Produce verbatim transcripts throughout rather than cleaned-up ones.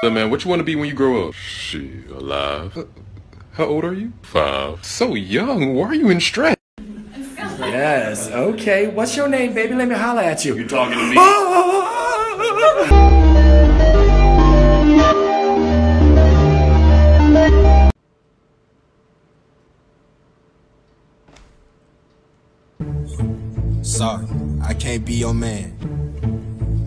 So man, what you want to be when you grow up? Shit, alive. Uh, how old are you? Five. So young, why are you in stress? Yes, okay. What's your name, baby? Let me holler at you. You're talking to me. Sorry, I can't be your man.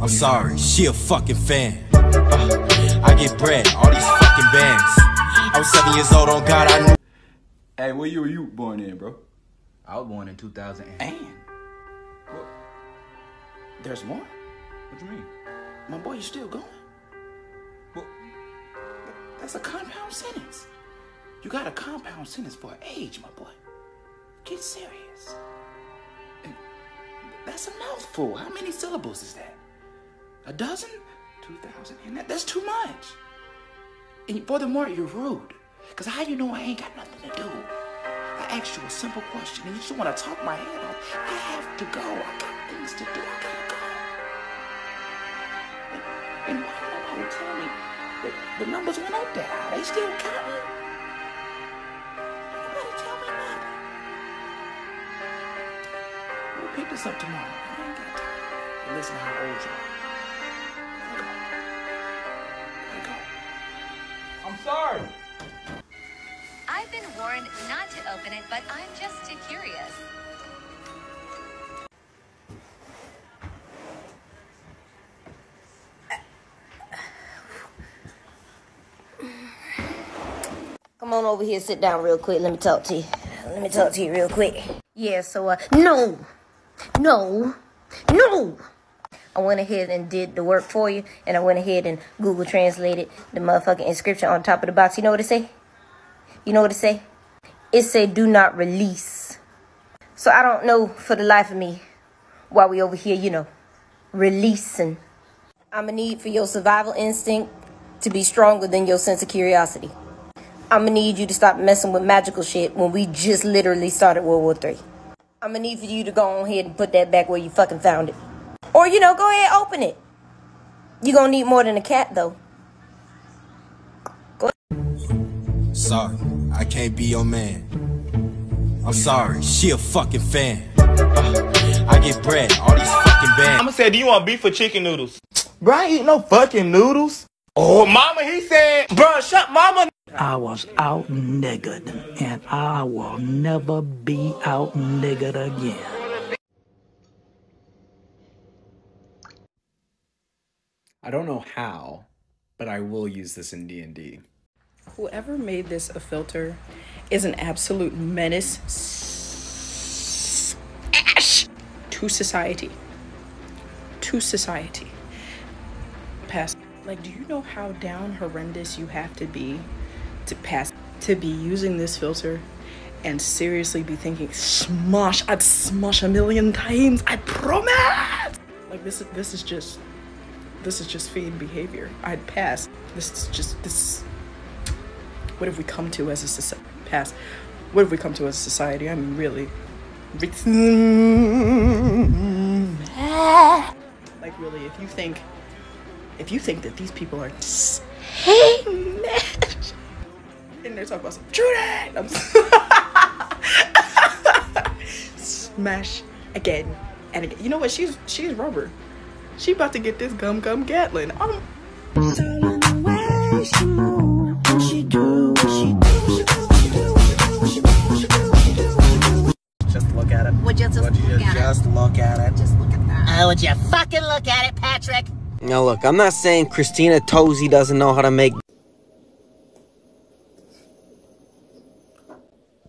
I'm sorry, she a fucking fan. Uh, I get bread, all these fucking bands. I was seven years old, on God I knew. Hey, where you were you born in, bro? I was born in two thousand. And? What? There's more? What you mean? My boy, you still going? What? That's a compound sentence. You got a compound sentence for age, my boy. Get serious. That's a mouthful. How many syllables is that? A dozen? two thousand. And that, that's too much. And furthermore, you're rude. Because how you know I ain't got nothing to do? I asked you a simple question, and you just want to talk my head off. I have to go. I got things to do. I gotta go. And, and why did nobody tell me that the numbers went up that high? They still counting? Nobody tell me nothing. We'll pick this up tomorrow. I ain't got time. And listen to how old you are. I go. I go. I'm sorry. I've been warned not to open it, but I'm just too curious. Come on over here, sit down real quick. Let me talk to you. Let me talk to you real quick. Yeah, so, uh, no, no, no. I went ahead and did the work for you, and I went ahead and Google translated the motherfucking inscription on top of the box. You know what it say? You know what it say? It say, do not release. So I don't know for the life of me why we over here, you know, releasing. I'ma need for your survival instinct to be stronger than your sense of curiosity. I'ma need you to stop messing with magical shit when we just literally started World War Three. I'ma need for you to go on ahead and put that back where you fucking found it. Or, you know, go ahead and open it. You're gonna need more than a cat, though. Sorry, I can't be your man. I'm sorry, she a fucking fan. Uh, I get bread, all these fucking bands. I'ma say, do you want beef or chicken noodles? Bro, I ain't eat no fucking noodles. Oh, mama, he said, bro, shut mama. I was out niggered, and I will never be out niggered again. I don't know how, but I will use this in D and D. Whoever made this a filter is an absolute menace to society. To society. Pass. Like, do you know how down horrendous you have to be to pass, to be using this filter and seriously be thinking, smosh, I'd smosh a million times, I promise! Like, this is, this is just, this is just feed behavior. I'd pass. This is just, this What have we come to as a society? Pass. What have we come to as a society? I mean, really. Like, really, if you think, if you think that these people are saying that, and they're talking about some true that, I'm smash again and again. You know what? She's she's rubber. She about to get this gum gum Gatlin. I'm. Would you fucking look at it, Patrick? Now look, I'm not saying Christina Tozzi doesn't know how to make.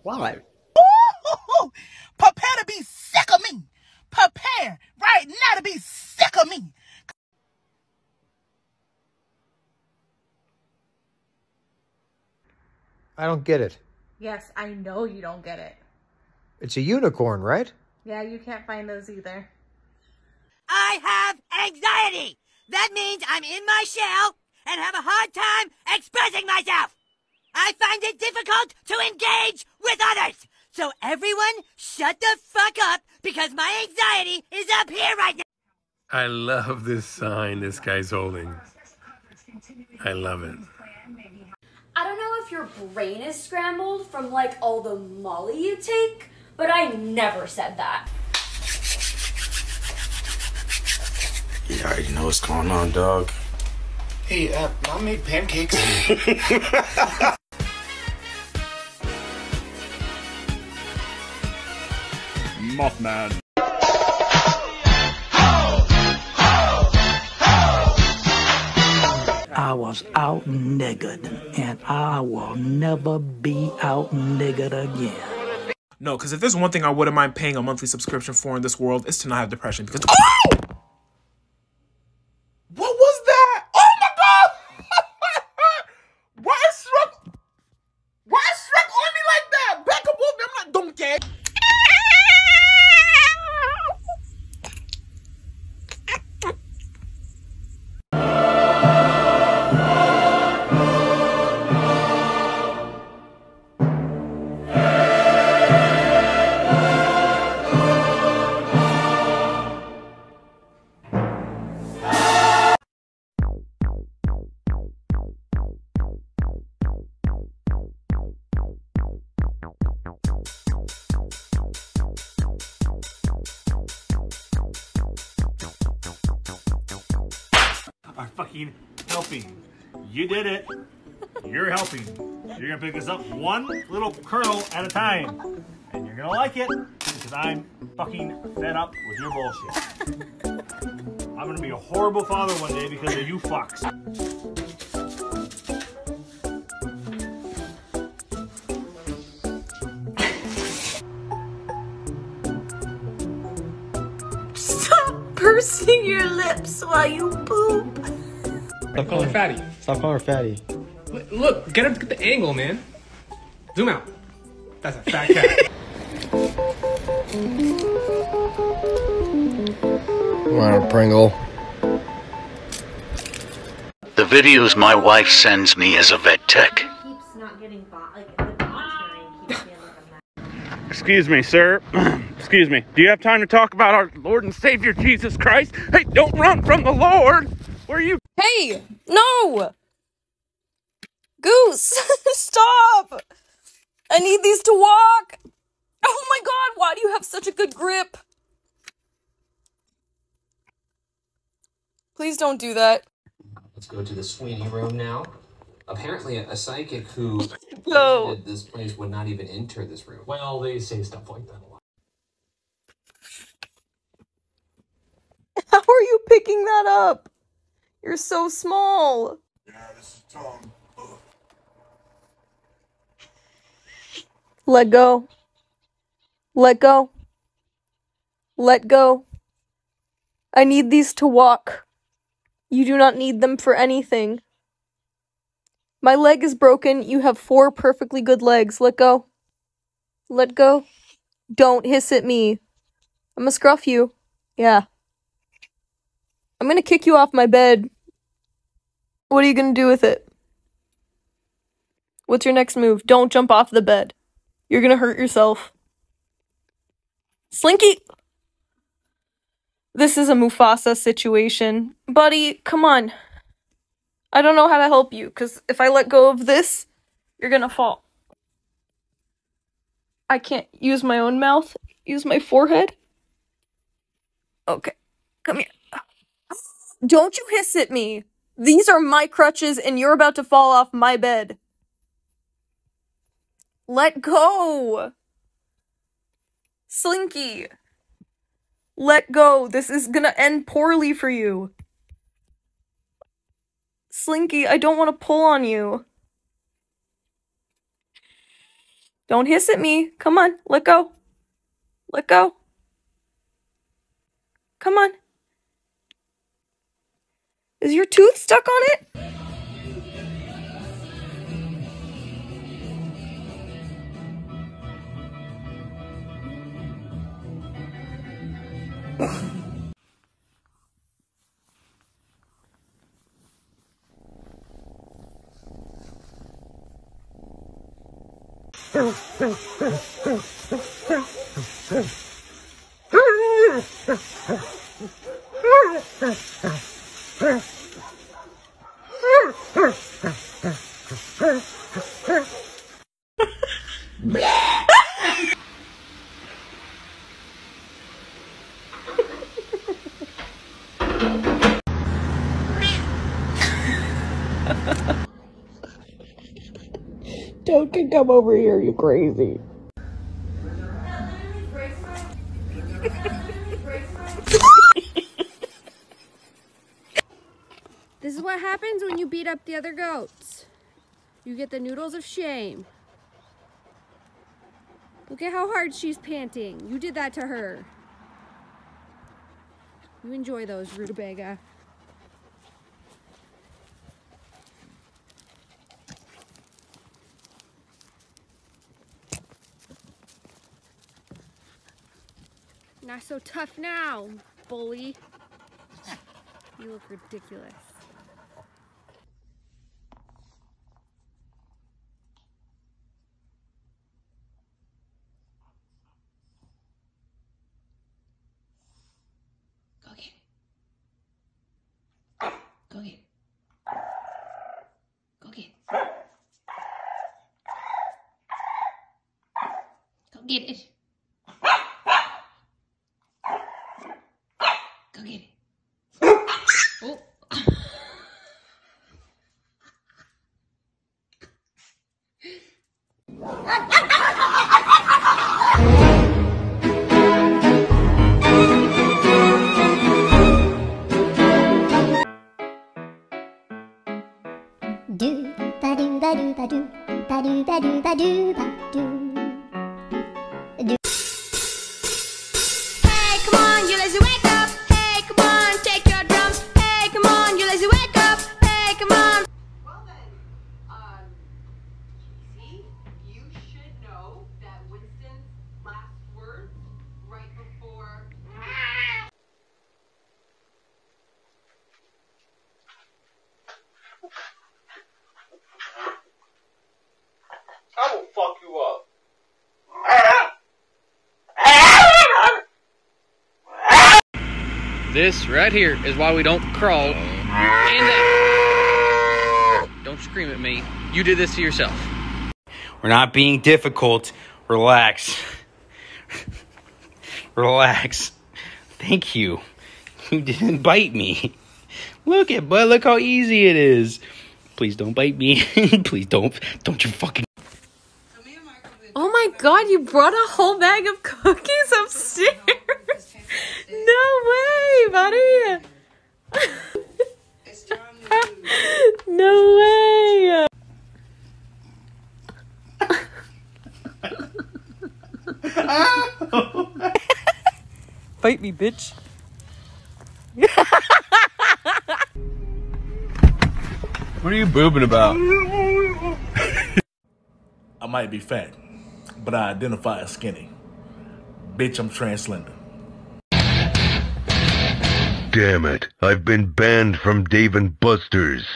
Why? Ooh, prepare to be sick of me. Prepare right now to be sick of me. I don't get it. Yes, I know you don't get it. It's a unicorn, right? Yeah, you can't find those either. I have anxiety. That means I'm in my shell and have a hard time expressing myself. I find it difficult to engage with others. So everyone shut the fuck up because my anxiety is up here right now. I love this sign this guy's holding. I love it. I don't know if your brain is scrambled from like all the Molly you take, but I never said that. You already know what's going on, dog. Hey, uh, Mom made pancakes. Mothman. I was out niggered, and I will never be out niggered again. No, because if there's one thing I wouldn't mind paying a monthly subscription for in this world, it's to not have depression. Because oh, what was that? Oh my God! Why it struck? Why it struck on me like that? Back up on me! I'm not don't care. Are fucking helping. You did it. You're helping. You're gonna pick this up one little curl at a time. And you're gonna like it because I'm fucking fed up with your bullshit. I'm gonna be a horrible father one day because of you fucks. Pursing your lips while you poop. Stop calling her fatty. Stop calling her fatty. Look, get up, get the angle, man. Zoom out. That's a fat cat. Want a Pringle? The videos my wife sends me as a vet tech. Keeps not getting bought. Like the bot's keeps feeling like a mess. Excuse me, sir. Excuse me, do you have time to talk about our Lord and Savior, Jesus Christ? Hey, don't run from the Lord! Where are you? Hey! No! Goose! Stop! I need these to walk! Oh my God, why do you have such a good grip? Please don't do that. Let's go to the Sweeney room now. Apparently, a psychic who visited this place would not even enter this room. Well, they say stuff like that a lot. How are you picking that up? You're so small. Yeah, this is Tom. Ugh. Let go. Let go. Let go. I need these to walk. You do not need them for anything. My leg is broken. You have four perfectly good legs. Let go. Let go. Don't hiss at me. I'm gonna scruff you. Yeah. I'm gonna kick you off my bed. What are you gonna do with it? What's your next move? Don't jump off the bed. You're gonna hurt yourself. Slinky! This is a Mufasa situation. Buddy, come on. I don't know how to help you, because if I let go of this, you're gonna fall. I can't use my own mouth. Use my forehead. Okay, come here. Don't you hiss at me. These are my crutches and you're about to fall off my bed. Let go. Slinky. Let go. This is gonna end poorly for you. Slinky, I don't want to pull on you. Don't hiss at me. Come on. Let go. Let go. Come on. Is your tooth stuck on it? Toad can come over here, you crazy. This is what happens when you beat up the other goats. You get the noodles of shame. Look at how hard she's panting. You did that to her. You enjoy those, rutabaga. Not so tough now, bully. You look ridiculous. Go get it. Go get it. Go get it. Go get it. Go get it. Oh. Do ba do ba do ba do ba do ba do ba do ba do. This right here is why we don't crawl. And that. Don't scream at me. You did this to yourself. We're not being difficult. Relax. Relax. Thank you. You didn't bite me. Look at, bud. Look how easy it is. Please don't bite me. Please don't. Don't you fucking. Oh my God! You brought a whole bag of cookies upstairs. No way, buddy! No way! Fight me, bitch! What are you boobing about? I might be fat, but I identify as skinny. Bitch, I'm trans-slender. Damn it, I've been banned from Dave and Buster's.